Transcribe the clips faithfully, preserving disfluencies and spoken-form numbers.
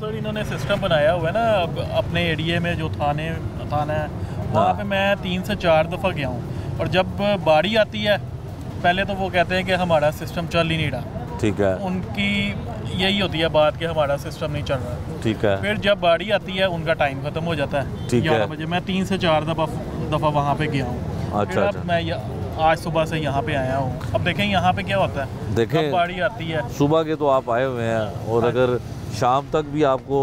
Sir इन्होंने system बनाया हुआ है ना, अब अपने एरिया में जो थाने थाना है वहाँ पे मैं तीन से चार दफ़ा गया हूँ, और जब बाढ़ी आती है पहले तो वो कहते हैं कि हमारा सिस्टम चल ही नहीं रहा। ठीक है, उनकी यही होती है बात कि हमारा सिस्टम नहीं चल रहा। ठीक है, फिर जब बाढ़ी आती है उनका टाइम ख़त्म हो जाता है ग्यारह बजे। मैं तीन से चार दफ़ा दफ़ा वहाँ पर गया हूँ। अच्छा, अब मैं आज सुबह से यहाँ पे आया हूँ। अब देखें यहाँ पे क्या होता है। देखें बाढ़ी आती है सुबह के तो आप आए हुए हैं, और अगर शाम तक भी आपको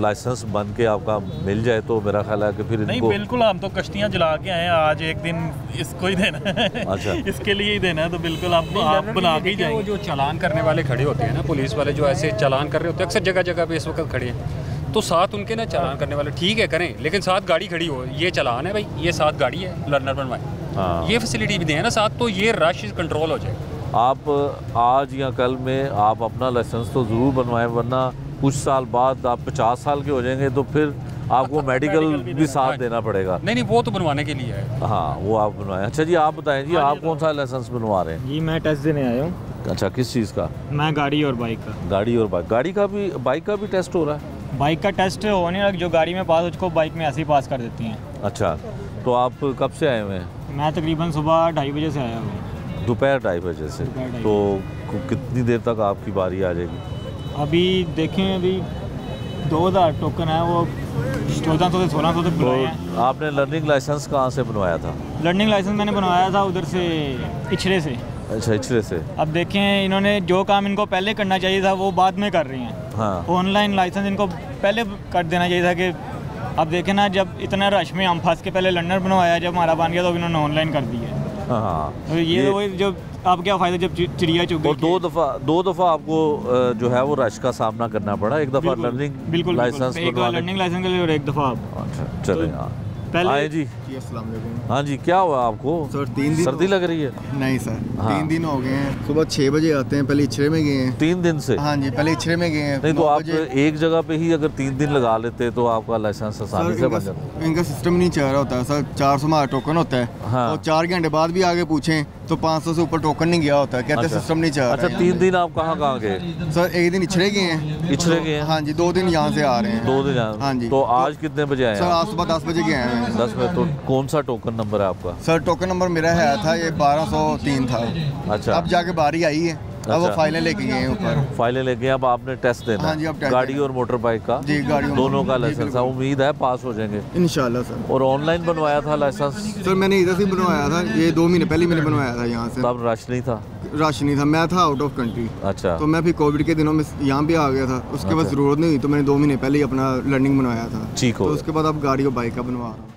लाइसेंस बन के आपका मिल जाए तो मेरा ख्याल है कि फिर नहीं, बिल्कुल हम तो कश्तियाँ जला के आए हैं, आज एक दिन इसको ही देना है। अच्छा, इसके लिए ही देना है, तो बिल्कुल आप, आप बना के ही जाएंगे। जो चालान करने वाले खड़े होते हैं ना, पुलिस वाले जो ऐसे चालान कर रहे होते हैं, अक्सर जगह जगह पे इस वक्त खड़े हैं, तो साथ उनके ना चालान करने वाले ठीक है करें, लेकिन साथ गाड़ी खड़ी हो, ये चालान है भाई, ये साथ गाड़ी है, लर्नर बनवाएं, ये फैसिलिटी भी दें ना साथ, तो ये रश कंट्रोल हो जाए। आप आज या कल में आप अपना लाइसेंस तो ज़रूर बनवाएं, वरना कुछ साल बाद आप पचास साल के हो जाएंगे तो फिर आपको मेडिकल भी, भी साथ देना पड़ेगा। नहीं नहीं, वो तो बनवाने के लिए है। हाँ, वो आप बनवाएं। अच्छा जी, आप बताएं जी, आप कौन सा लाइसेंस बनवा रहे हैं? जी मैं टेस्ट देने आया हूँ। अच्छा, किस चीज़ का? मैं गाड़ी और बाइक का। गाड़ी और बाइक, गाड़ी का भी बाइक का भी टेस्ट हो रहा है? बाइक का टेस्ट होने लग, जो गाड़ी में पास उसको बाइक में ऐसे ही पास कर देती हैं। अच्छा, तो आप कब से आए हुए हैं? मैं तकरीबन सुबह ढाई बजे से आया हूँ। दोपहर ढाई बजे से, तो कितनी देर तक आपकी बारी आ जाएगी? अभी देखें, अभी दो हज़ार टोकन है, वो चौदह सौ से सोलह सौ तक बुलाए हैं। आपने लर्निंग लाइसेंस कहाँ से बनवाया था? लर्निंग लाइसेंस मैंने बनवाया था उधर से, इछड़े से। अच्छा, इछड़े से। अब देखें, इन्होंने जो काम इनको पहले करना चाहिए था वो बाद में कर रही हैं। हाँ, ऑनलाइन लाइसेंस इनको पहले कर देना चाहिए था। कि अब देखें ना, जब इतना रश में हम फंस के पहले लर्नर बनवाया, जब हमारा बन गया तो इन्होंने ऑनलाइन कर दिया। हाँ, तो ये, ये वही, जब आप क्या फ़ायदा जब चिड़िया चुग गई। दो दफ़ा दो दफ़ा आपको जो है वो रश का सामना करना पड़ा। एक दफ़ा लर्निंग बिल्कुल लाइसेंस, एक दफ़ा लर्निंग लाइसेंस के लिए, और एक दफ़ा आप। अच्छा चले, हाँ पहले जी। अस्सलाम वालेकुम। हाँ जी, क्या हुआ आपको सर? तीन दिन सर्दी लग रही है? नहीं सर, तीन दिन हो गए हैं। सुबह छः बजे आते हैं, पहले इछड़े में गए हैं तीन दिन से। हाँ जी, पहले इछड़े में गए हैं। नहीं तो आप एक जगह पे ही अगर तीन दिन लगा लेते तो आपका लाइसेंस आसानी से बन जाता। इनका सिस्टम नहीं चल रहा होता है सर। चार सौ में टोकन होता है, और चार घंटे बाद भी आगे पूछें तो पाँच सौ से ऊपर टोकन नहीं गया होता है, कहते हैं सिस्टम नहीं चल रहा। अच्छा, तीन दिन आप कहाँ कहाँ गए सर? एक दिन इछड़े गए हैं। इछड़े गए? हाँ जी, दो दिन यहाँ से आ रहे हैं। दो दिन? हाँ जी। तो आज कितने बजे आए? आज सुबह दस बजे गए हैं। दस बजे? तो कौन सा टोकन नंबर है आपका? सर टोकन नंबर मेरा है था ये बारह सौ तीन था। अच्छा, अब जाके बारी आई है। अच्छा, अब वो फाइलें लेके गए हैं ऊपर, फाइलें लेके। अब आपने टेस्ट देना। हाँ जी, अब गाड़ी और मोटर बाइक का जी, गाड़ी दोनों का लाइसेंस है। उम्मीद है पास हो जाएंगे इंशाल्लाह सर। और ऑनलाइन बनवाया था लाइसेंस? सर मैंने इधर से बनवाया था, ये दो महीने पहले मैंने बनवाया था यहाँ से। तब रश नहीं था? रश नहीं था, मैं था आउट ऑफ कंट्री। अच्छा, तो मैं फिर कोविड के दिनों में यहाँ पे आ गया था, उसके बाद जरूरत नहीं हुई, तो मैंने दो महीने पहले ही अपना लर्निंग बनवाया था। ठीक हो, उसके बाद अब गाड़ी और बाइक का बनवा रहा हूँ।